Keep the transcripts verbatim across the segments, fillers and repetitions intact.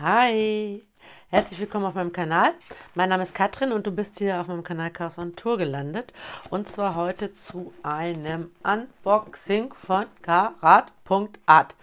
Hi, herzlich willkommen auf meinem Kanal. Mein Name ist Katrin und du bist hier auf meinem Kanal Chaos on Tour gelandet. Und zwar heute zu einem Unboxing von Carat.art.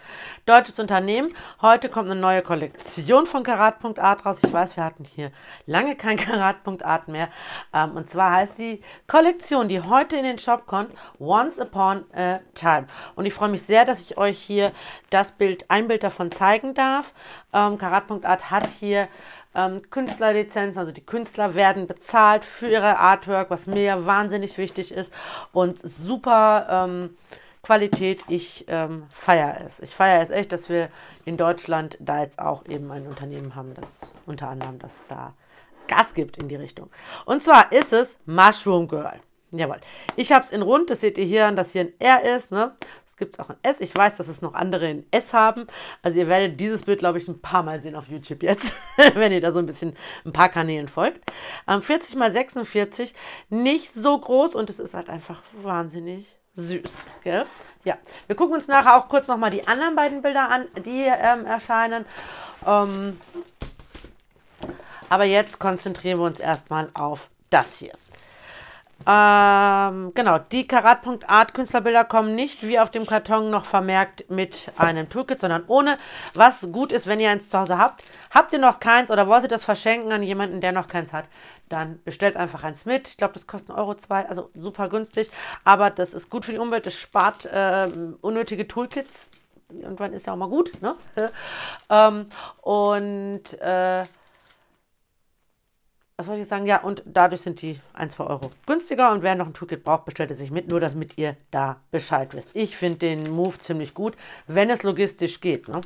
Deutsches Unternehmen. Heute kommt eine neue Kollektion von Carat.art raus. Ich weiß, wir hatten hier lange kein Carat.art mehr. Und zwar heißt die Kollektion, die heute in den Shop kommt, Once Upon a Time. Und ich freue mich sehr, dass ich euch hier das Bild, ein Bild davon zeigen darf. Ähm, Carat.art hat hier ähm, Künstlerlizenzen, also die Künstler werden bezahlt für ihre Artwork, was mir wahnsinnig wichtig ist und super ähm, Qualität. Ich ähm, feiere es. Ich feiere es echt, dass wir in Deutschland da jetzt auch eben ein Unternehmen haben, das unter anderem das da Gas gibt in die Richtung. Und zwar ist es Mushroom Girl. Jawohl. Ich habe es in rund, das seht ihr hier, dass hier ein R ist, ne? Gibt es auch ein S. Ich weiß, dass es noch andere in S haben. Also ihr werdet dieses Bild, glaube ich, ein paar Mal sehen auf YouTube jetzt, wenn ihr da so ein bisschen ein paar Kanälen folgt. Ähm, vierzig mal sechsundvierzig, nicht so groß und es ist halt einfach wahnsinnig süß, gell? Ja, wir gucken uns nachher auch kurz nochmal die anderen beiden Bilder an, die ähm, erscheinen. Ähm, aber jetzt konzentrieren wir uns erstmal auf das hier. Ähm, genau, die Carat.art Künstlerbilder kommen nicht, wie auf dem Karton noch vermerkt, mit einem Toolkit, sondern ohne, was gut ist, wenn ihr eins zu Hause habt. Habt ihr noch keins oder wollt ihr das verschenken an jemanden, der noch keins hat, dann bestellt einfach eins mit. Ich glaube, das kostet ein Euro zwei, also super günstig, aber das ist gut für die Umwelt, das spart äh, unnötige Toolkits. Irgendwann ist ja auch mal gut, ne? ähm, und äh, was soll ich sagen? Ja, und dadurch sind die ein bis zwei Euro günstiger. Und wer noch ein Toolkit braucht, bestellt es sich mit. Nur, damit ihr da Bescheid wisst. Ich finde den Move ziemlich gut, wenn es logistisch geht. Ne?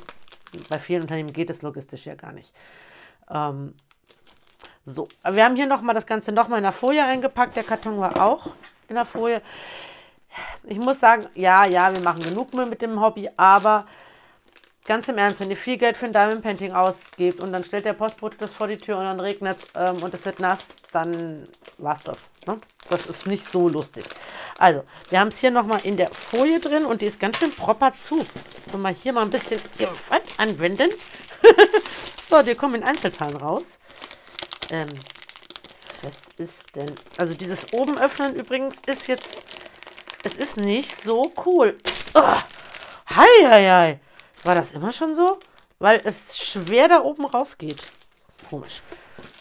Bei vielen Unternehmen geht es logistisch ja gar nicht. Ähm, so, wir haben hier nochmal das Ganze nochmal in der Folie eingepackt. Der Karton war auch in der Folie. Ich muss sagen, ja, ja, wir machen genug Müll mit dem Hobby, aber... Ganz im Ernst, wenn ihr viel Geld für ein Diamond Painting ausgebt und dann stellt der Postbote das vor die Tür und dann regnet es ähm, und es wird nass, dann war's das. Ne? Das ist nicht so lustig. Also, wir haben es hier nochmal in der Folie drin und die ist ganz schön proper zu. Und mal hier mal ein bisschen Gewalt anwenden. So, die kommen in Einzelteilen raus. Ähm, was ist denn... Also dieses oben öffnen übrigens ist jetzt... Es ist nicht so cool. Ugh. Hei, hei, hei. War das immer schon so? Weil es schwer da oben rausgeht. Komisch.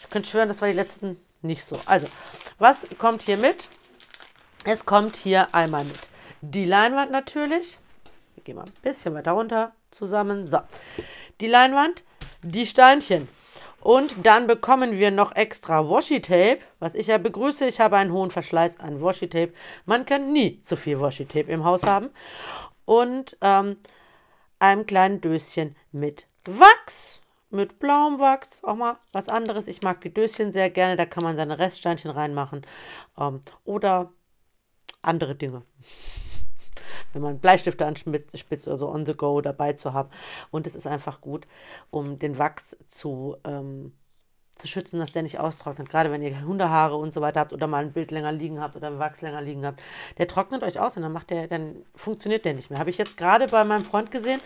Ich könnte schwören, das war die letzten nicht so. Also, was kommt hier mit? Es kommt hier einmal mit die Leinwand natürlich. Wir gehen mal ein bisschen weiter runter zusammen. So, die Leinwand, die Steinchen. Und dann bekommen wir noch extra Washi-Tape, was ich ja begrüße. Ich habe einen hohen Verschleiß an Washi-Tape. Man kann nie zu viel Washi-Tape im Haus haben. Und, ähm, einem kleinen Döschen mit Wachs, mit blauem Wachs, auch mal was anderes. Ich mag die Döschen sehr gerne, da kann man seine Reststeinchen reinmachen ähm, oder andere Dinge. Wenn man Bleistifte anspitzt oder so on the go dabei zu haben. Und es ist einfach gut, um den Wachs zu, ähm, zu schützen, dass der nicht austrocknet. Gerade wenn ihr Hundehaare und so weiter habt oder mal ein Bild länger liegen habt oder einen Wachs länger liegen habt, der trocknet euch aus und dann macht der, dann funktioniert der nicht mehr. Habe ich jetzt gerade bei meinem Freund gesehen,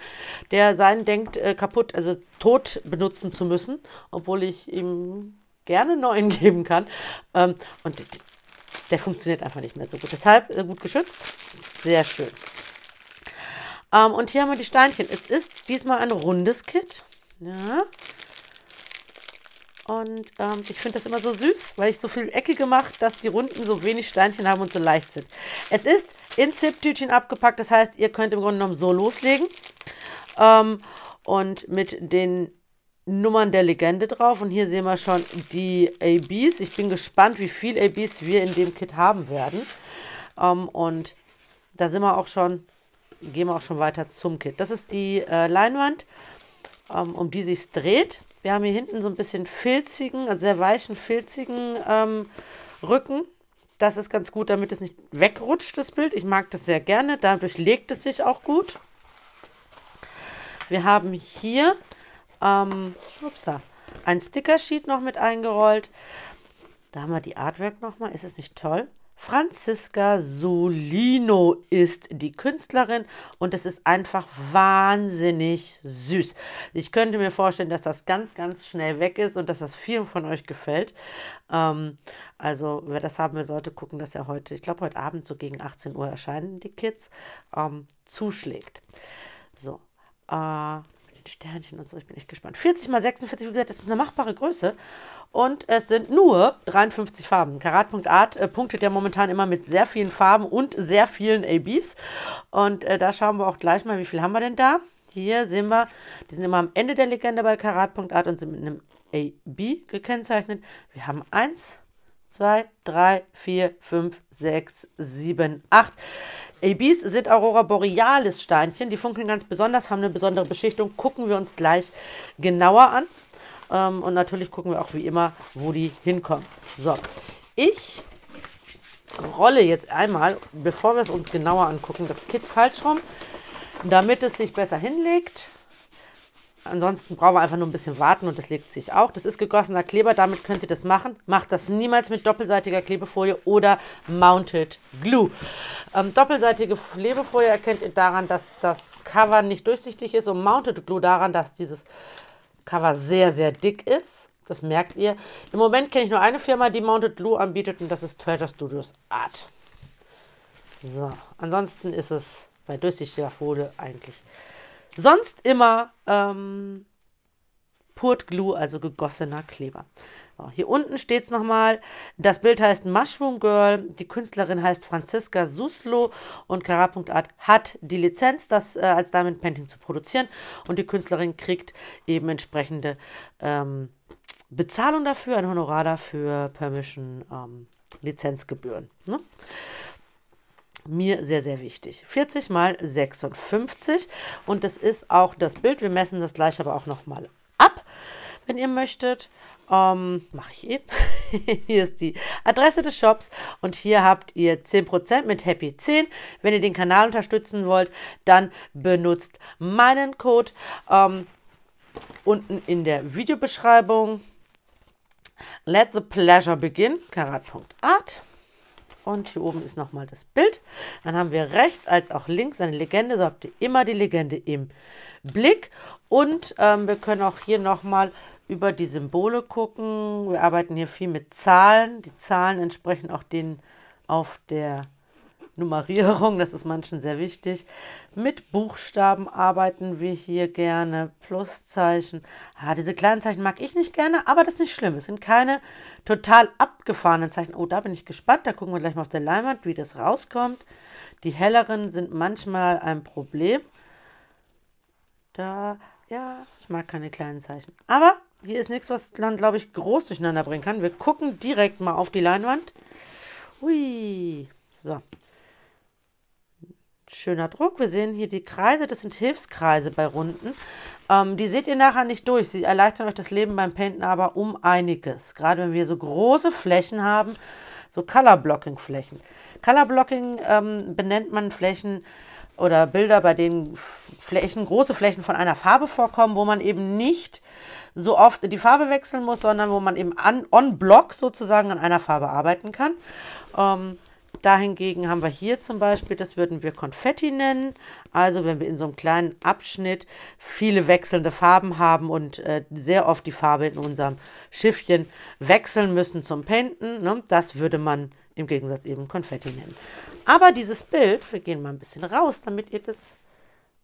der seinen denkt, äh, kaputt, also tot benutzen zu müssen, obwohl ich ihm gerne neuen geben kann. Ähm, und der, der funktioniert einfach nicht mehr so gut. Deshalb äh, gut geschützt. Sehr schön. Ähm, und hier haben wir die Steinchen. Es ist diesmal ein rundes Kit. Ja. Und ähm, ich finde das immer so süß, weil ich so viel Ecke gemacht, dass die Runden so wenig Steinchen haben und so leicht sind. Es ist in Zip-Tütchen abgepackt, das heißt, ihr könnt im Grunde genommen so loslegen. Ähm, und mit den Nummern der Legende drauf. Und hier sehen wir schon die A Bs. Ich bin gespannt, wie viel A Bs wir in dem Kit haben werden. Ähm, und da sind wir auch schon, gehen wir auch schon weiter zum Kit. Das ist die äh, Leinwand, ähm, um die sich dreht. Wir haben hier hinten so ein bisschen filzigen, also sehr weichen, filzigen ähm, Rücken. Das ist ganz gut, damit es nicht wegrutscht, das Bild. Ich mag das sehr gerne, dadurch legt es sich auch gut. Wir haben hier ähm, upsa, ein Sticker-Sheet noch mit eingerollt. Da haben wir die Artwork nochmal, ist es nicht toll? Franziska Susilo ist die Künstlerin und es ist einfach wahnsinnig süß. Ich könnte mir vorstellen, dass das ganz, ganz schnell weg ist und dass das vielen von euch gefällt. Ähm, also wer das haben will, sollte gucken, dass er heute, ich glaube heute Abend so gegen achtzehn Uhr erscheinen die Kids, ähm, zuschlägt. So, äh, Sternchen und so, ich bin echt gespannt. vierzig mal sechsundvierzig, wie gesagt, das ist eine machbare Größe und es sind nur dreiundfünfzig Farben. Carat.art äh, punktet ja momentan immer mit sehr vielen Farben und sehr vielen A Bs und äh, da schauen wir auch gleich mal, wie viel haben wir denn da? Hier sehen wir, die sind immer am Ende der Legende bei Carat.art und sind mit einem A B gekennzeichnet. Wir haben eins, zwei, drei, vier, fünf, sechs, sieben, acht. A Bs sind Aurora Borealis Steinchen, die funkeln ganz besonders, haben eine besondere Beschichtung, gucken wir uns gleich genauer an. Ähm, und natürlich gucken wir auch wie immer, wo die hinkommen. So, ich rolle jetzt einmal, bevor wir es uns genauer angucken, das Kit falsch rum, damit es sich besser hinlegt. Ansonsten brauchen wir einfach nur ein bisschen warten und das legt sich auch. Das ist gegossener Kleber, damit könnt ihr das machen. Macht das niemals mit doppelseitiger Klebefolie oder Mounted Glue. Ähm, doppelseitige Klebefolie erkennt ihr daran, dass das Cover nicht durchsichtig ist und Mounted Glue daran, dass dieses Cover sehr, sehr dick ist. Das merkt ihr. Im Moment kenne ich nur eine Firma, die Mounted Glue anbietet und das ist Treasure Studios Art. So, ansonsten ist es bei durchsichtiger Folie eigentlich sonst immer ähm, Poured Glue, also gegossener Kleber. So, hier unten steht es nochmal. Das Bild heißt Mushroom Girl. Die Künstlerin heißt Franziska Susilo und Carat.art hat die Lizenz, das äh, als Diamond Painting zu produzieren. Und die Künstlerin kriegt eben entsprechende ähm, Bezahlung dafür, ein Honorar dafür, Permission, ähm, Lizenzgebühren. Ne? Mir sehr, sehr wichtig. vierzig mal sechsundfünfzig und das ist auch das Bild. Wir messen das gleich aber auch nochmal ab, wenn ihr möchtet. Ähm, mache ich eh. Hier ist die Adresse des Shops und hier habt ihr zehn Prozent mit Happy zehn. Wenn ihr den Kanal unterstützen wollt, dann benutzt meinen Code ähm, unten in der Videobeschreibung. Let the pleasure begin, Carat.art. Und hier oben ist nochmal das Bild. Dann haben wir rechts als auch links eine Legende. So habt ihr immer die Legende im Blick. Und ähm, wir können auch hier nochmal über die Symbole gucken. Wir arbeiten hier viel mit Zahlen. Die Zahlen entsprechen auch denen auf der Nummerierung. Das ist manchen sehr wichtig. Mit Buchstaben arbeiten wir hier gerne. Pluszeichen. Ah, diese kleinen Zeichen mag ich nicht gerne, aber das ist nicht schlimm. Es sind keine total abgefahrenen Zeichen. Oh, da bin ich gespannt. Da gucken wir gleich mal auf der Leinwand, wie das rauskommt. Die helleren sind manchmal ein Problem. Da, ja, ich mag keine kleinen Zeichen. Aber hier ist nichts, was dann, glaube ich, groß durcheinander bringen kann. Wir gucken direkt mal auf die Leinwand. Ui, so. Schöner Druck. Wir sehen hier die Kreise, das sind Hilfskreise bei Runden. Ähm, die seht ihr nachher nicht durch. Sie erleichtern euch das Leben beim Painten aber um einiges. Gerade wenn wir so große Flächen haben, so Color-Blocking-Flächen. Color-Blocking ähm, benennt man Flächen oder Bilder, bei denen Flächen, große Flächen von einer Farbe vorkommen, wo man eben nicht so oft die Farbe wechseln muss, sondern wo man eben an, on Block sozusagen an einer Farbe arbeiten kann. Ähm, Dahingegen haben wir hier zum Beispiel, das würden wir Konfetti nennen, also wenn wir in so einem kleinen Abschnitt viele wechselnde Farben haben und äh, sehr oft die Farbe in unserem Schiffchen wechseln müssen zum Painten, ne? Das würde man im Gegensatz eben Konfetti nennen. Aber dieses Bild, wir gehen mal ein bisschen raus, damit ihr das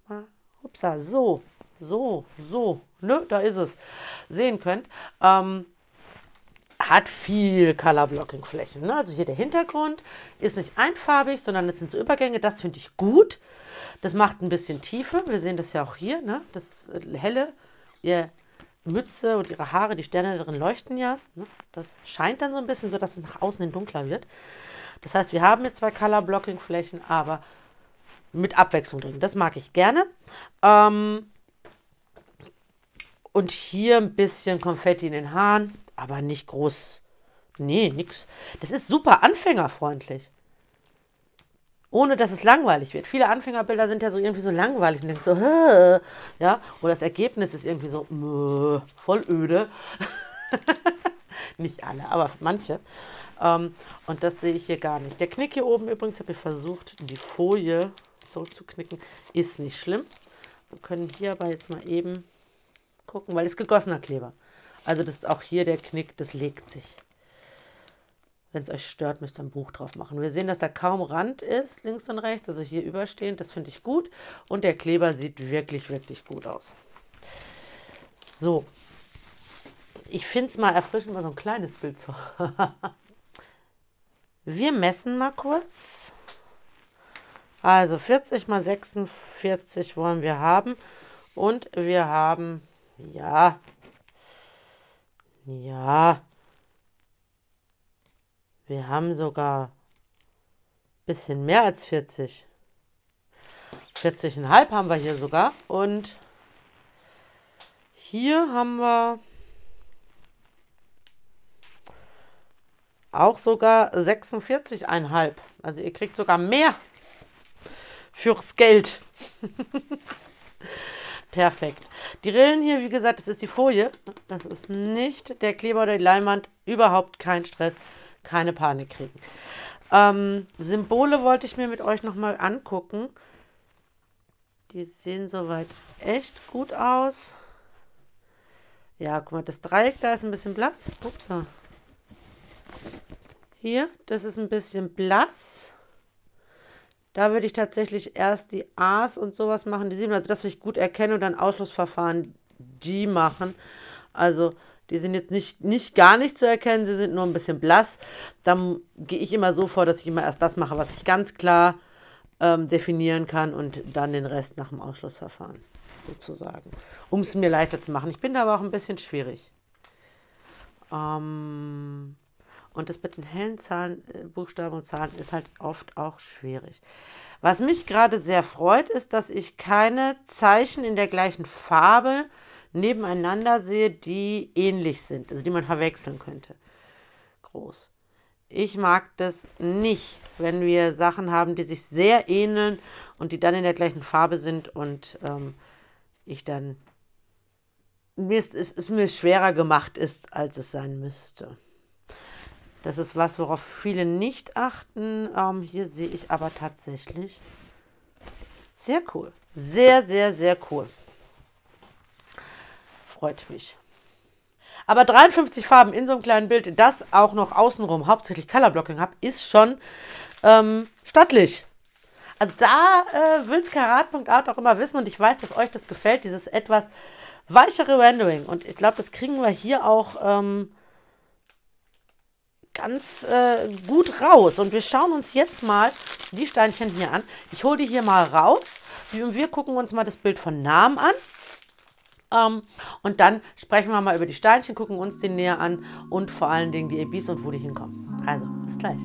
mal, upsa, so, so, so, ne, da ist es, sehen könnt, ähm, hat viel Color-Blocking-Flächen. Ne? Also hier der Hintergrund ist nicht einfarbig, sondern es sind so Übergänge. Das finde ich gut. Das macht ein bisschen Tiefe. Wir sehen das ja auch hier. Ne? Das Helle, ihre Mütze und ihre Haare, die Sterne darin leuchten ja. Ne? Das scheint dann so ein bisschen, sodass es nach außen hin dunkler wird. Das heißt, wir haben jetzt zwei Color-Blocking-Flächen, aber mit Abwechslung drin. Das mag ich gerne. Ähm und hier ein bisschen Konfetti in den Haaren. Aber nicht groß. Nee, nix. Das ist super anfängerfreundlich. Ohne, dass es langweilig wird. Viele Anfängerbilder sind ja so irgendwie so langweilig. Und denkst so, hä? Ja, oder das Ergebnis ist irgendwie so, mö, voll öde. nicht alle, aber manche. Ähm, und das sehe ich hier gar nicht. Der Knick hier oben übrigens, habe ich versucht, die Folie zurückzuknicken, ist nicht schlimm. Wir können hier aber jetzt mal eben gucken, weil es gegossener Kleber. Also das ist auch hier der Knick, das legt sich. Wenn es euch stört, müsst ihr ein Buch drauf machen. Wir sehen, dass da kaum Rand ist, links und rechts, also hier überstehend, das finde ich gut. Und der Kleber sieht wirklich, wirklich gut aus. So, ich finde es mal erfrischend, mal so ein kleines Bild zu haben. Wir messen mal kurz. Also vierzig mal sechsundvierzig wollen wir haben. Und wir haben, ja, ja, wir haben sogar ein bisschen mehr als vierzig. vierzig Komma fünf haben wir hier sogar. Und hier haben wir auch sogar sechsundvierzig Komma fünf. Also ihr kriegt sogar mehr fürs Geld. Perfekt. Die Rillen hier, wie gesagt, das ist die Folie. Das ist nicht der Kleber oder die Leinwand. Überhaupt kein Stress. Keine Panik kriegen. Ähm, Symbole wollte ich mir mit euch nochmal angucken. Die sehen soweit echt gut aus. Ja, guck mal, das Dreieck da ist ein bisschen blass. Ups. Hier, das ist ein bisschen blass. Da würde ich tatsächlich erst die A's und sowas machen. Die sieben, also das will ich gut erkennen und dann Ausschlussverfahren die machen. Also die sind jetzt nicht, nicht gar nicht zu erkennen, sie sind nur ein bisschen blass. Dann gehe ich immer so vor, dass ich immer erst das mache, was ich ganz klar ähm, definieren kann und dann den Rest nach dem Ausschlussverfahren sozusagen, um es mir leichter zu machen. Ich bin da aber auch ein bisschen schwierig. Ähm, und das mit den hellen Zahlen, äh, Buchstaben und Zahlen ist halt oft auch schwierig. Was mich gerade sehr freut, ist, dass ich keine Zeichen in der gleichen Farbe nebeneinander sehe, die ähnlich sind, also die man verwechseln könnte. Groß. Ich mag das nicht, wenn wir Sachen haben, die sich sehr ähneln und die dann in der gleichen Farbe sind und ähm, ich dann, mir ist, ist, ist mir schwerer gemacht ist, als es sein müsste. Das ist was, worauf viele nicht achten. Ähm, hier sehe ich aber tatsächlich sehr cool. Sehr, sehr, sehr cool. Freut mich. Aber dreiundfünfzig Farben in so einem kleinen Bild, das auch noch außenrum hauptsächlich Colorblocking habe, ist schon ähm, stattlich. Also da äh, will es Carat.art auch immer wissen und ich weiß, dass euch das gefällt, dieses etwas weichere Rendering. Und ich glaube, das kriegen wir hier auch ähm, ganz äh, gut raus. Und wir schauen uns jetzt mal die Steinchen hier an. Ich hole die hier mal raus und wir gucken uns mal das Bild von Namen an. Um, und dann sprechen wir mal über die Steinchen, gucken uns den näher an und vor allen Dingen die A Bs und wo die hinkommen. Also, bis gleich.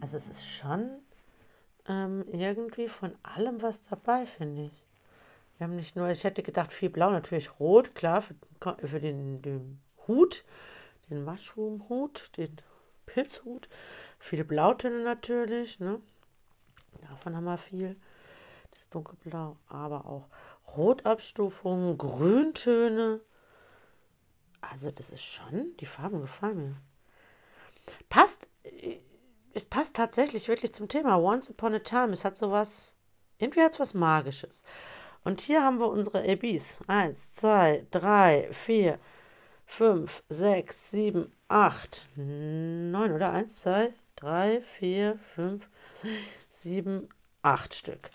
Also es ist schon ähm, irgendwie von allem was dabei, finde ich. Wir haben nicht nur, ich hätte gedacht, viel Blau, natürlich Rot, klar, für, für den, den Hut, den Mushroom-Hut, den Pilzhut, viele Blautöne natürlich, ne? Davon haben wir viel, das dunkelblau, aber auch Rotabstufungen, Grüntöne, also das ist schon, die Farben gefallen mir. Passt, es passt tatsächlich wirklich zum Thema Once Upon a Time, es hat sowas, irgendwie hat es was Magisches. Und hier haben wir unsere A Bs, eins, zwei, drei, vier, fünf, sechs, sieben, acht, neun oder eins, zwei, drei, vier, fünf, sechs, sieben, acht Stück.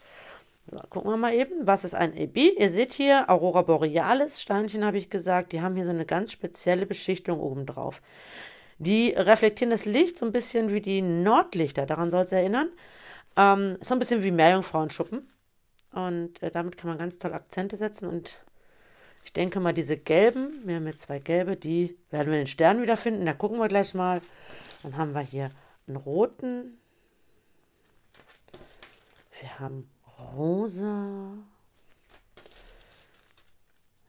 So, gucken wir mal eben, was ist ein A B? Ihr seht hier Aurora Borealis, Steinchen habe ich gesagt, die haben hier so eine ganz spezielle Beschichtung obendrauf. Die reflektieren das Licht so ein bisschen wie die Nordlichter, daran soll es erinnern. Ähm, so ein bisschen wie Meerjungfrauenschuppen. Und äh, damit kann man ganz toll Akzente setzen. Und ich denke mal, diese gelben, wir haben jetzt zwei gelbe, die werden wir in den Sternen wiederfinden. Da gucken wir gleich mal. Dann haben wir hier einen roten. Wir haben rosa.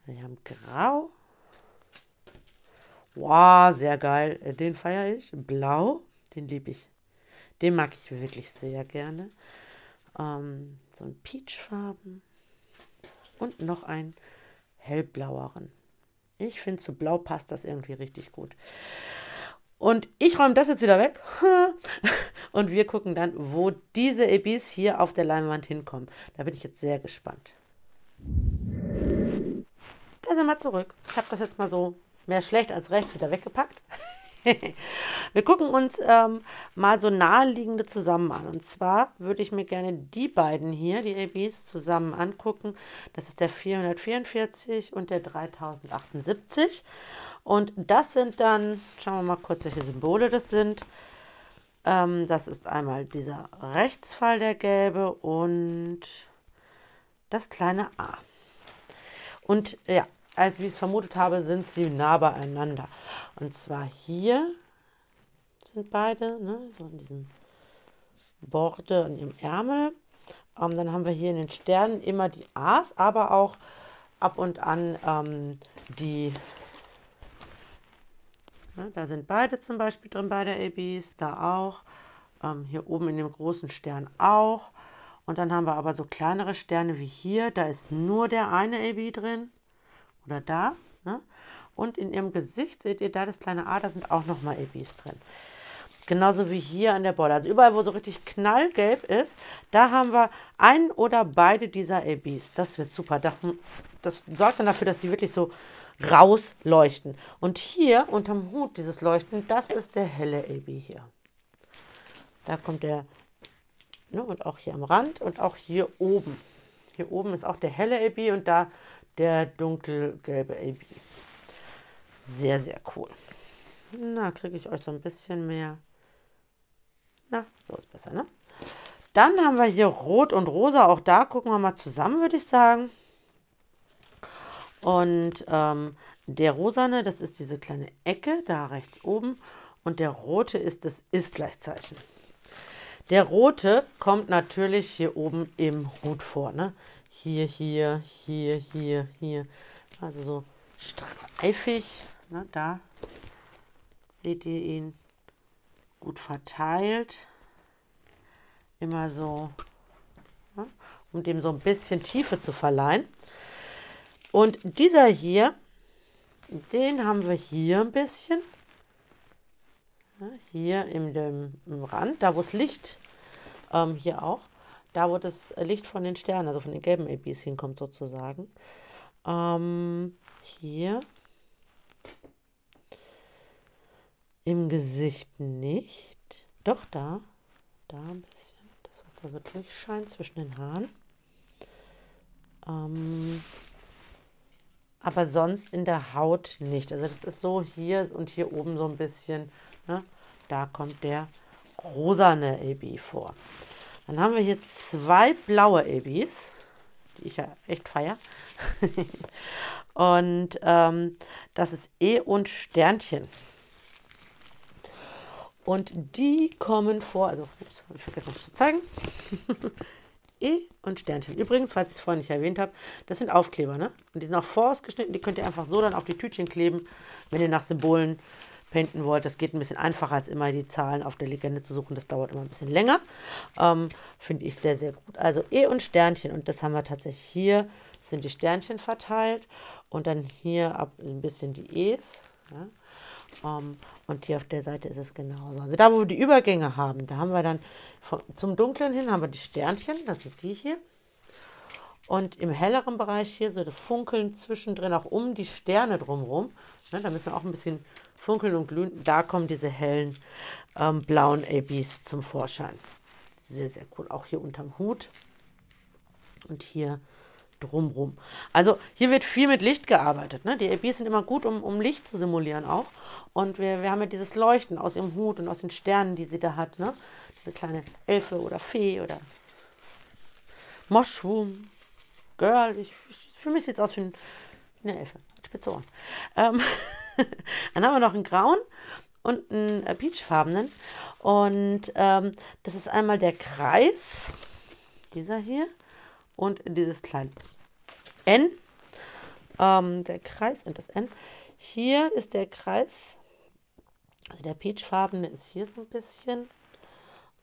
Wir haben grau. Wow, sehr geil. Den feiere ich. Blau, den liebe ich. Den mag ich wirklich sehr gerne. Ähm, so ein Peachfarben. Und noch ein hellblaueren. Ich finde, zu blau passt das irgendwie richtig gut. Und ich räume das jetzt wieder weg. Und wir gucken dann, wo diese A Bs hier auf der Leinwand hinkommen. Da bin ich jetzt sehr gespannt. Da sind wir zurück. Ich habe das jetzt mal so mehr schlecht als recht wieder weggepackt. Wir gucken uns ähm, mal so naheliegende zusammen an. Und zwar würde ich mir gerne die beiden hier, die A Bs, zusammen angucken. Das ist der vierhundertvierundvierzig und der dreitausendachtensiebzig. Und das sind dann, schauen wir mal kurz, welche Symbole das sind. Ähm, das ist einmal dieser Rechtsfall, der gelbe, und das kleine A. Und ja, als wie ich es vermutet habe, sind sie nah beieinander. Und zwar hier sind beide, ne, so in diesem Borde und im Ärmel. Ähm, dann haben wir hier in den Sternen immer die A's, aber auch ab und an ähm, die, ne, da sind beide zum Beispiel drin, beide A Bs, da auch. Ähm, hier oben in dem großen Stern auch. Und dann haben wir aber so kleinere Sterne wie hier, da ist nur der eine A B drin. Oder da, ne? Und in ihrem Gesicht seht ihr da das kleine A, da sind auch nochmal A Bs drin. Genauso wie hier an der Border. Also überall, wo so richtig knallgelb ist, da haben wir einen oder beide dieser A Bs. Das wird super. Das, das sorgt dann dafür, dass die wirklich so rausleuchten. Und hier unterm Hut dieses Leuchten, das ist der helle A B hier. Da kommt der, ne? Und auch hier am Rand und auch hier oben. Hier oben ist auch der helle A B und da der dunkelgelbe A B. Sehr, sehr cool. Na, kriege ich euch so ein bisschen mehr. Na, so ist besser, ne? Dann haben wir hier Rot und Rosa. Auch da gucken wir mal zusammen, würde ich sagen. Und ähm, der Rosane, das ist diese kleine Ecke, da rechts oben. Und der Rote ist das Ist-Gleichzeichen. Der Rote kommt natürlich hier oben im Hut vor, ne? Hier, hier, hier, hier, hier. Also so streifig. Ne, da seht ihr ihn gut verteilt. Immer so, ne, um dem so ein bisschen Tiefe zu verleihen. Und dieser hier, den haben wir hier ein bisschen. Ne, hier in dem, im Rand, da wo es Licht, ähm, hier auch. Da, wo das Licht von den Sternen, also von den gelben A Bs hinkommt sozusagen. Ähm, hier. Im Gesicht nicht. Doch, da. Da ein bisschen. Das, was da so durchscheint zwischen den Haaren. Ähm, aber sonst in der Haut nicht. Also das ist so hier und hier oben so ein bisschen. Ne? Da kommt der rosane A B vor. Dann haben wir hier zwei blaue A Bs, die ich ja echt feiere. Und ähm, das ist E und Sternchen. Und die kommen vor, also, ups, habe ich vergessen, euch zu zeigen. E und Sternchen. Übrigens, falls ich es vorhin nicht erwähnt habe, das sind Aufkleber, ne? Und die sind auch vorausgeschnitten, die könnt ihr einfach so dann auf die Tütchen kleben, wenn ihr nach Symbolen painten wollt. Das geht ein bisschen einfacher, als immer die Zahlen auf der Legende zu suchen. Das dauert immer ein bisschen länger. Ähm, Finde ich sehr, sehr gut. Also E und Sternchen. Und das haben wir tatsächlich hier. Sind die Sternchen verteilt. Und dann hier ab ein bisschen die E's. Ja. Um, und hier auf der Seite ist es genauso. Also da, wo wir die Übergänge haben, da haben wir dann vom, zum Dunklen hin haben wir die Sternchen, das sind die hier. Und im helleren Bereich hier so funkeln zwischendrin auch um die Sterne drumherum. Ne, da müssen wir auch ein bisschen funkeln und glühen. Da kommen diese hellen ähm, blauen A Bs zum Vorschein. Sehr, sehr cool. Auch hier unterm Hut und hier drumrum. Also hier wird viel mit Licht gearbeitet. Ne? Die A Bs sind immer gut, um, um Licht zu simulieren auch. Und wir, wir haben ja dieses Leuchten aus ihrem Hut und aus den Sternen, die sie da hat. Ne? Diese kleine Elfe oder Fee oder Mushroom Girl. Ich, ich, für mich sieht es aus wie eine Elfe. Spitze Ohren. Ähm Dann haben wir noch einen grauen und einen peachfarbenen. Und ähm, das ist einmal der Kreis. Dieser hier. Und dieses kleine N, ähm, der Kreis und das N. Hier ist der Kreis, also der peachfarbene ist hier so ein bisschen.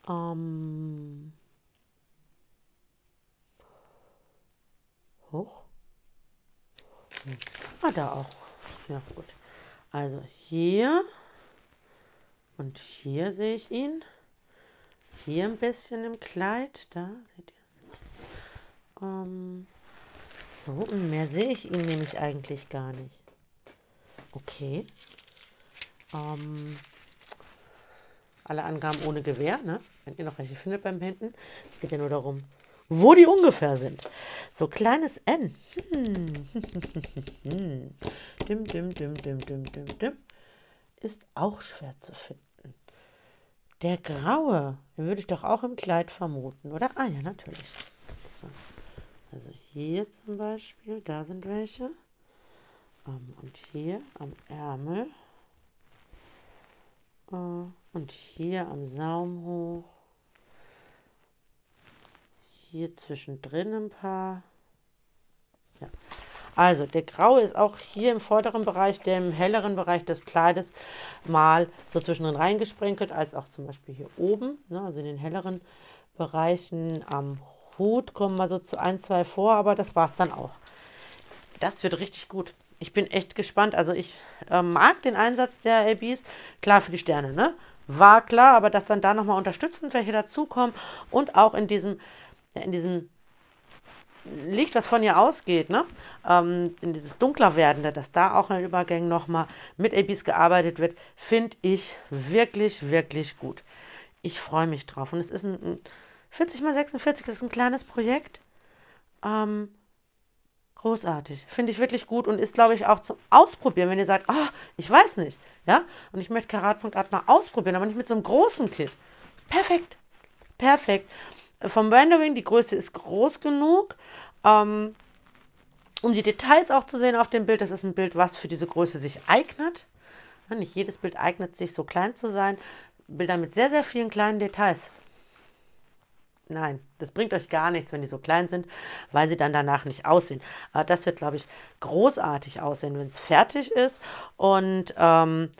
Ähm, hoch. Hm. Ah, da auch. Ja, gut. Also hier und hier sehe ich ihn. Hier ein bisschen im Kleid, da seht ihr. So, und mehr sehe ich ihn nämlich eigentlich gar nicht. Okay. Ähm, alle Angaben ohne Gewähr, ne? Wenn ihr noch welche findet beim Painten. Es geht ja nur darum, wo die ungefähr sind. So, kleines N. Hm. Dim, dim, dim, dim, dim, dim, dim. Ist auch schwer zu finden. Der graue, den würde ich doch auch im Kleid vermuten, oder? Ah ja, natürlich. So. Also hier zum Beispiel, da sind welche. Ähm, und hier am Ärmel. Äh, und hier am Saum hoch. Hier zwischendrin ein paar. Ja. Also der graue ist auch hier im vorderen Bereich, der im helleren Bereich des Kleides mal so zwischendrin reingesprenkelt, als auch zum Beispiel hier oben, ne, also in den helleren Bereichen am Hut kommen mal so zu ein, zwei vor, aber das war es dann auch. Das wird richtig gut. Ich bin echt gespannt. Also ich äh, mag den Einsatz der A Bs. Klar für die Sterne, ne? War klar, aber dass dann da nochmal unterstützend welche dazukommen und auch in diesem, in diesem Licht, was von ihr ausgeht, ne? Ähm, in dieses dunkler werdende, dass da auch in den Übergängen nochmal mit A Bs gearbeitet wird, finde ich wirklich, wirklich gut. Ich freue mich drauf. Und es ist ein, ein vierzig mal sechsundvierzig, das ist ein kleines Projekt. Ähm, großartig. Finde ich wirklich gut und ist, glaube ich, auch zum Ausprobieren, wenn ihr sagt, oh, ich weiß nicht, ja, und ich möchte Carat.art mal ausprobieren, aber nicht mit so einem großen Kit. Perfekt. Perfekt. Vom Rendering, die Größe ist groß genug, ähm, um die Details auch zu sehen auf dem Bild. Das ist ein Bild, was für diese Größe sich eignet. Ja, nicht jedes Bild eignet sich, so klein zu sein. Bilder mit sehr, sehr vielen kleinen Details. Nein, das bringt euch gar nichts, wenn die so klein sind, weil sie dann danach nicht aussehen. Aber das wird, glaube ich, großartig aussehen, wenn es fertig ist. Und ähm,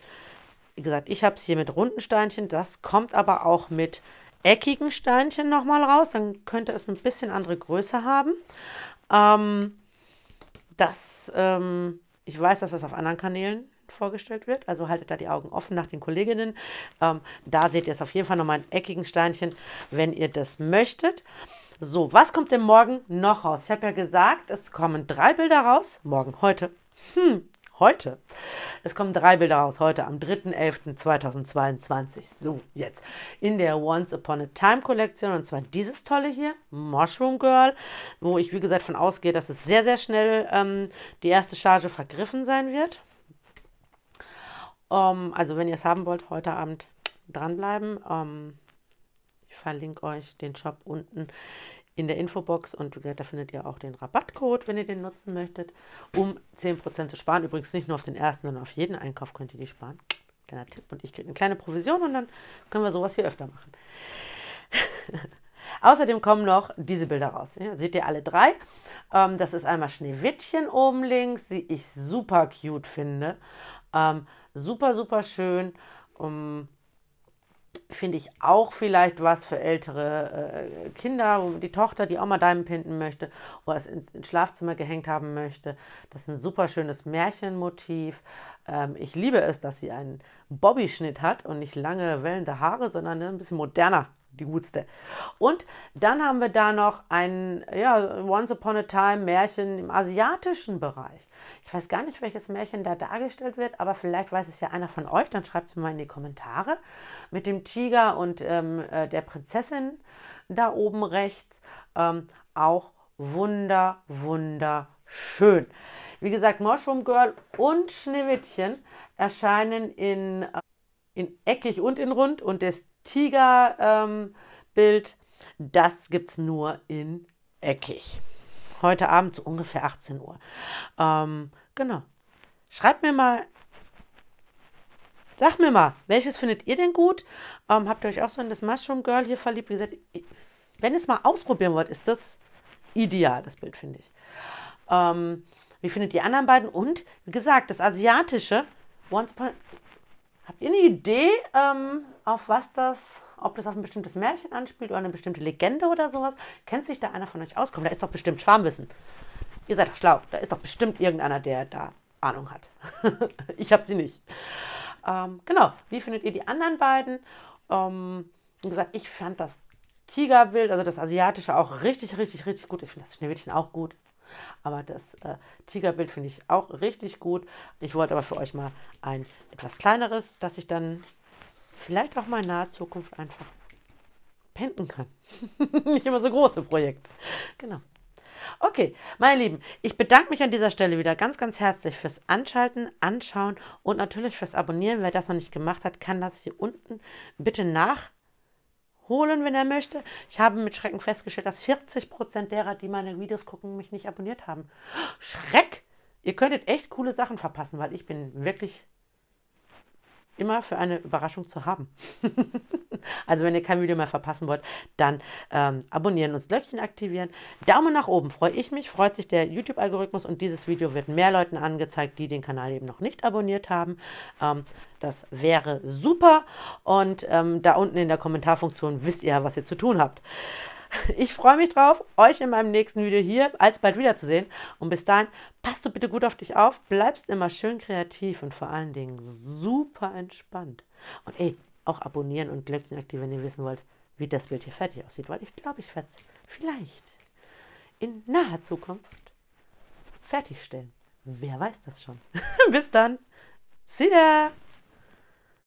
wie gesagt, ich habe es hier mit runden Steinchen. Das kommt aber auch mit eckigen Steinchen nochmal raus. Dann könnte es ein bisschen andere Größe haben. Ähm, das, ähm, ich weiß, dass das auf anderen Kanälen vorgestellt wird, also haltet da die Augen offen nach den Kolleginnen. Ähm, da seht ihr es auf jeden Fall nochmal in eckigen Steinchen, wenn ihr das möchtet. So, was kommt denn morgen noch raus? Ich habe ja gesagt, es kommen drei Bilder raus. Morgen, heute. Hm, heute. Es kommen drei Bilder raus, heute am dritten elften zweitausendzweiundzwanzig. So, jetzt in der Once Upon a Time Kollektion, und zwar dieses tolle hier, Mushroom Girl, wo ich, wie gesagt, von ausgehe, dass es sehr, sehr schnell ähm, die erste Charge vergriffen sein wird. Um, also wenn ihr es haben wollt, heute Abend dranbleiben. Um, ich verlinke euch den Shop unten in der Infobox und wie gesagt, da findet ihr auch den Rabattcode, wenn ihr den nutzen möchtet, um zehn Prozent zu sparen. Übrigens nicht nur auf den ersten, sondern auf jeden Einkauf könnt ihr die sparen. Kleiner Tipp, und ich kriege eine kleine Provision und dann können wir sowas hier öfter machen. Außerdem kommen noch diese Bilder raus. Ja, seht ihr alle drei? Ähm, das ist einmal Schneewittchen oben links, die ich super cute finde. Ähm, super, super schön. Um, finde ich auch vielleicht was für ältere äh, Kinder, die Tochter, die auch mal Diamond pinten möchte oder es ins, ins Schlafzimmer gehängt haben möchte. Das ist ein super schönes Märchenmotiv. Ähm, ich liebe es, dass sie einen Bobbyschnitt hat und nicht lange wellende Haare, sondern ein bisschen moderner, die Gutste. Und dann haben wir da noch ein ja, Once Upon a Time Märchen im asiatischen Bereich. Ich weiß gar nicht, welches Märchen da dargestellt wird, aber vielleicht weiß es ja einer von euch, dann schreibt es mir mal in die Kommentare. Mit dem Tiger und ähm, der Prinzessin da oben rechts. Ähm, auch wunder, wunderschön. Wie gesagt, Mushroom Girl und Schneewittchen erscheinen in, in eckig und in rund. Und das Tiger-Bild, ähm, das gibt es nur in eckig. Heute Abend so ungefähr achtzehn Uhr. Ähm, genau. Schreibt mir mal, sag mir mal, welches findet ihr denn gut? Ähm, habt ihr euch auch so in das Mushroom Girl hier verliebt? Wie gesagt, wenn ihr es mal ausprobieren wollt, ist das ideal, das Bild, finde ich. Ähm, wie findet ihr die anderen beiden? Und, wie gesagt, das asiatische. Once upon, habt ihr eine Idee, ähm, auf was das... ob das auf ein bestimmtes Märchen anspielt oder eine bestimmte Legende oder sowas. Kennt sich da einer von euch aus? Komm, da ist doch bestimmt Schwarmwissen. Ihr seid doch schlau. Da ist doch bestimmt irgendeiner, der da Ahnung hat. Ich habe sie nicht. Ähm, genau. Wie findet ihr die anderen beiden? Ähm, wie gesagt, ich fand das Tigerbild, also das asiatische, auch richtig, richtig, richtig gut. Ich finde das Schneewittchen auch gut. Aber das äh, Tigerbild finde ich auch richtig gut. Ich wollte aber für euch mal ein etwas kleineres, das ich dann... vielleicht auch mal in naher Zukunft einfach penden kann. Nicht immer so große Projekte. Genau. Okay, meine Lieben, ich bedanke mich an dieser Stelle wieder ganz, ganz herzlich fürs Anschalten, Anschauen und natürlich fürs Abonnieren. Wer das noch nicht gemacht hat, kann das hier unten bitte nachholen, wenn er möchte. Ich habe mit Schrecken festgestellt, dass vierzig Prozent derer, die meine Videos gucken, mich nicht abonniert haben. Schreck! Ihr könntet echt coole Sachen verpassen, weil ich bin wirklich... immer für eine Überraschung zu haben. Also wenn ihr kein Video mehr verpassen wollt, dann ähm, abonnieren, uns Glöckchen aktivieren. Daumen nach oben, freue ich mich, freut sich der YouTube-Algorithmus und dieses Video wird mehr Leuten angezeigt, die den Kanal eben noch nicht abonniert haben. Ähm, das wäre super und ähm, da unten in der Kommentarfunktion wisst ihr, was ihr zu tun habt. Ich freue mich drauf, euch in meinem nächsten Video hier alsbald wiederzusehen. Und bis dahin, passt du bitte gut auf dich auf, bleibst immer schön kreativ und vor allen Dingen super entspannt. Und ey, auch abonnieren und Glöckchen aktivieren, wenn ihr wissen wollt, wie das Bild hier fertig aussieht. Weil ich glaube, ich werde es vielleicht in naher Zukunft fertigstellen. Wer weiß das schon. Bis dann. See ya.